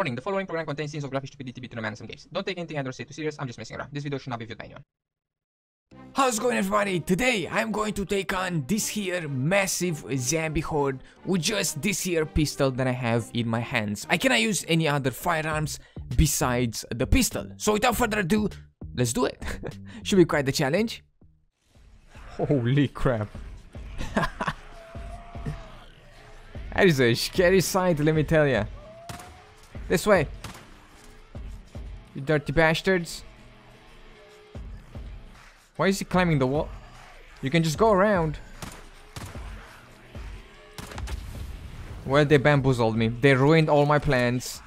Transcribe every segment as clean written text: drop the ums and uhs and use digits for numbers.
Warning, the following program contains scenes of graphic stupidity between a man and some games. Don't take anything I don't say too serious, I'm just messing around. This video should not be viewed by anyone. How's it going, everybody? Today I'm going to take on this here massive zombie horde with just this here pistol that I have in my hands. I cannot use any other firearms besides the pistol. So without further ado, let's do it. Should be quite the challenge. Holy crap. That is a scary sight, let me tell ya. This way, you dirty bastards. Why is he climbing the wall? You can just go around. Well, they bamboozled me. They ruined all my plans.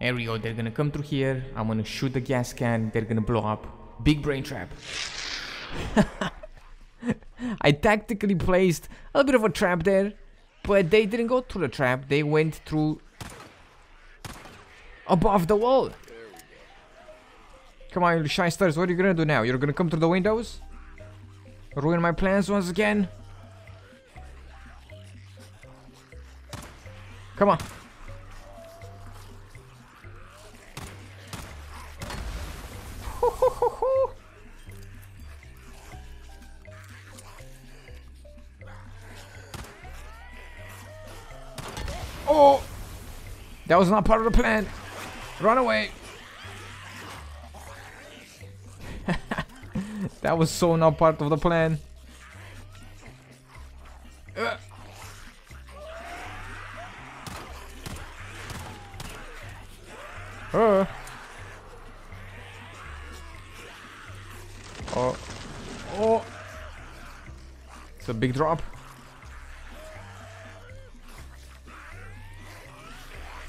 There we go, they're gonna come through here. I'm gonna shoot the gas can, they're gonna blow up. Big brain trap. I tactically placed a bit of a trap there, but they didn't go through the trap, they went through above the wall. Come on, you shysters, what are you gonna do now? You're gonna come through the windows? Ruin my plans once again? Come on. Oh, that was not part of the plan. Run away. That was so not part of the plan. Oh. Oh. It's a big drop.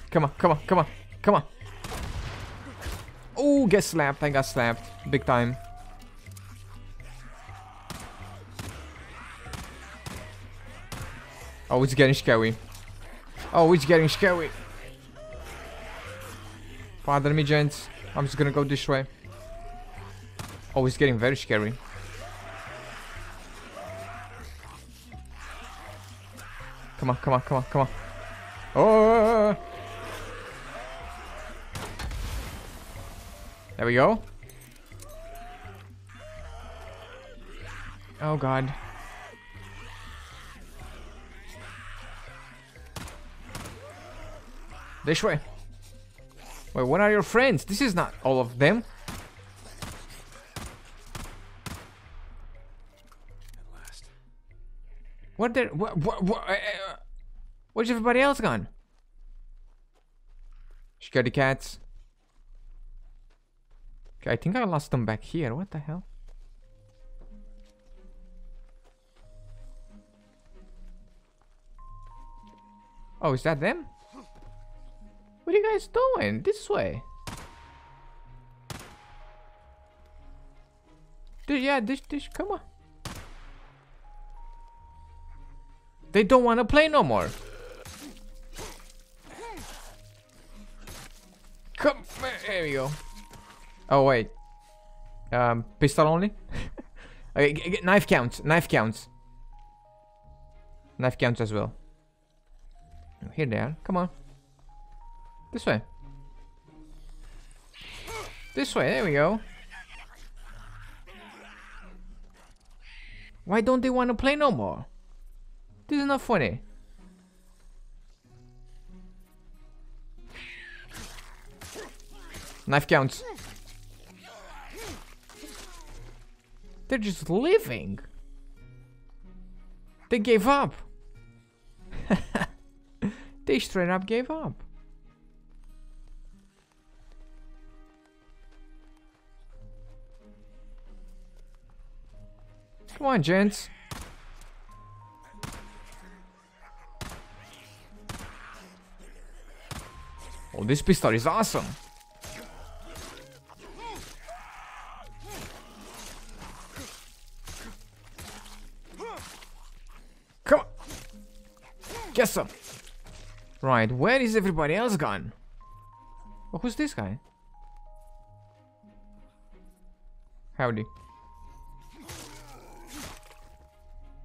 Come on, come on, come on, come on. Oh, get slapped. I got slapped. Big time. Oh, it's getting scary. Oh, it's getting scary. Pardon me, gents. I'm just gonna go this way. Oh, it's getting very scary. Come on, come on, come on, come on. Oh! There we go. Oh god. This way. Wait, what are your friends? This is not all of them. What did? Where's everybody else gone? Scaredy cats. I think I lost them back here. What the hell? Oh, is that them? What are you guys doing? This way. Dude, yeah, this, come on. They don't want to play no more. Come, there we go. Oh wait, pistol only. Okay, knife counts. Knife counts as well. Here they are. Come on. This way. This way. There we go. Why don't they want to play no more? This is not funny. Knife counts. They're just living. They gave up. They straight up gave up. Come on, gents. Oh, this pistol is awesome. Guess so. Right, where is everybody else gone? Oh, who's this guy? Howdy.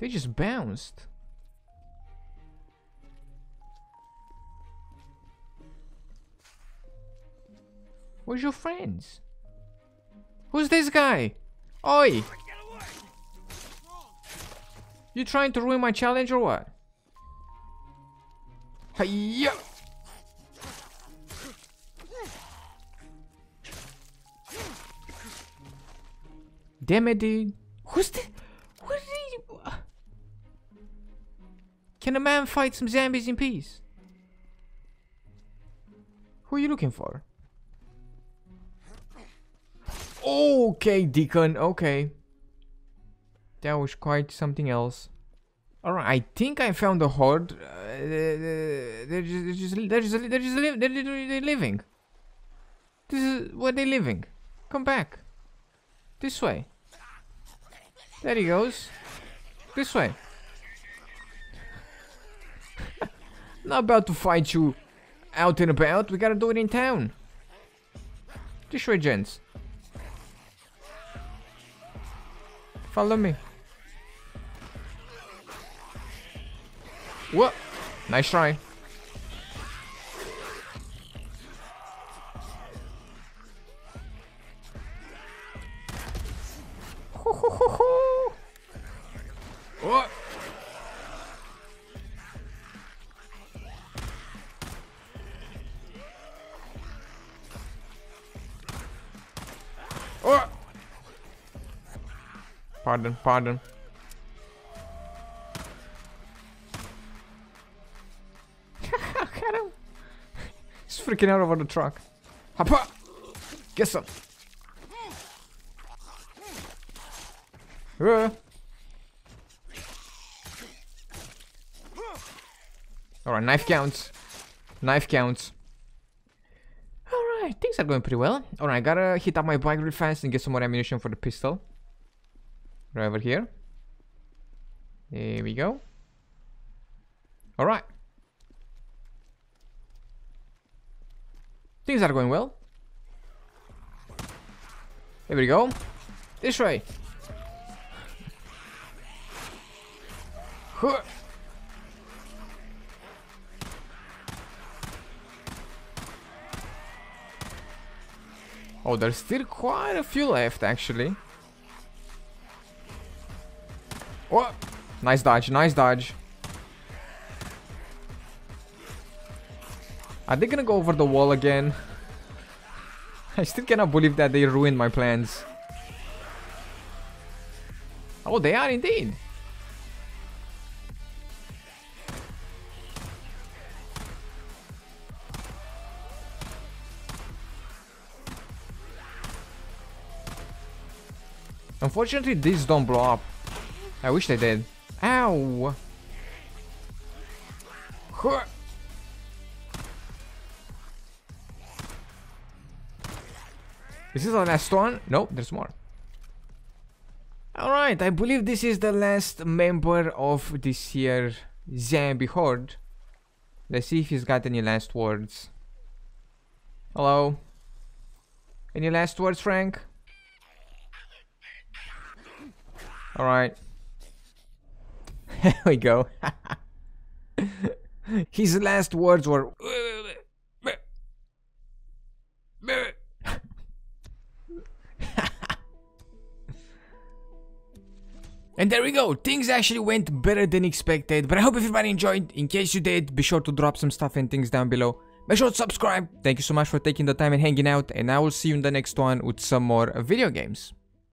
They just bounced. Where's your friends? Who's this guy? Oi! You trying to ruin my challenge or what? Hiya! Damn it, dude. Who's this? What are you? Can a man fight some zombies in peace? Who are you looking for? Okay, Deacon, okay. That was quite something else. Alright, I think I found the horde. They're living. This is where they're living. Come back. This way. There he goes. This way. Not about to fight you out and about. We gotta do it in town. This way, gents. Follow me. What? Nice try. Ho ho ho ho! What? What? Pardon, pardon. He's freaking out over the truck. Hapa! Get some. Alright, knife counts. Knife counts. Alright, things are going pretty well. Alright, I gotta hit up my bike real fast and get some more ammunition for the pistol. Right over here. There we go. Alright. Things are going well. Here we go. This way. Oh, there's still quite a few left, actually. What? Nice dodge, nice dodge. Are they gonna go over the wall again? I still cannot believe that they ruined my plans. Oh, they are indeed. Unfortunately, these don't blow up. I wish they did. Ow! Huh. Is this the last one? Nope, there's more. Alright, I believe this is the last member of this year's zombie horde. Let's see if he's got any last words. Hello? Any last words, Frank? Alright. There we go. His last words were... And there we go. Things actually went better than expected. But I hope everybody enjoyed. In case you did, be sure to drop some stuff and things down below. Make sure to subscribe. Thank you so much for taking the time and hanging out. And I will see you in the next one with some more video games.